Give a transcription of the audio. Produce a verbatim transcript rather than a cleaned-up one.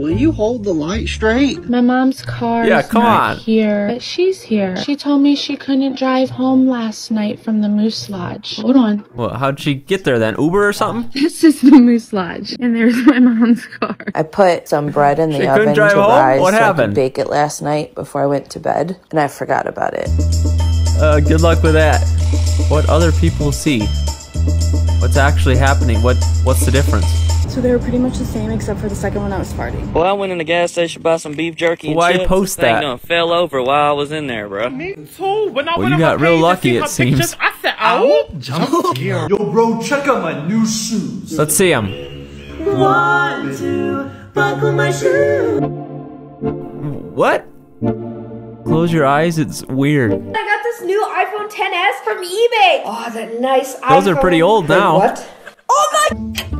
Will you hold the light straight? My mom's car yeah, is come not on. here, but she's here. She told me she couldn't drive home last night from the Moose Lodge. Hold on. Well, how'd she get there then? Uber or something? This is the Moose Lodge, and there's my mom's car. I put some bread in the she oven to rise what so happened? I could bake it last night before I went to bed, and I forgot about it. Uh, good luck with that. What other people see. What's actually happening? What What's the difference? So they were pretty much the same except for the second one I was farting. Well, I went in the gas station to buy some beef jerky and Why chips. post that? Thing done fell over while I was in there, bro. Me too. When I well, went you got real lucky, it seems. Pictures, I said, oh, jump here. Yo, bro, check out my new shoes. Let's see them. One, two, buckle my shoe. What? Close your eyes, it's weird. I got this new iPhone X S from eBay. Oh, that nice Those iPhone. Those are pretty old now. Wait, what? Oh my...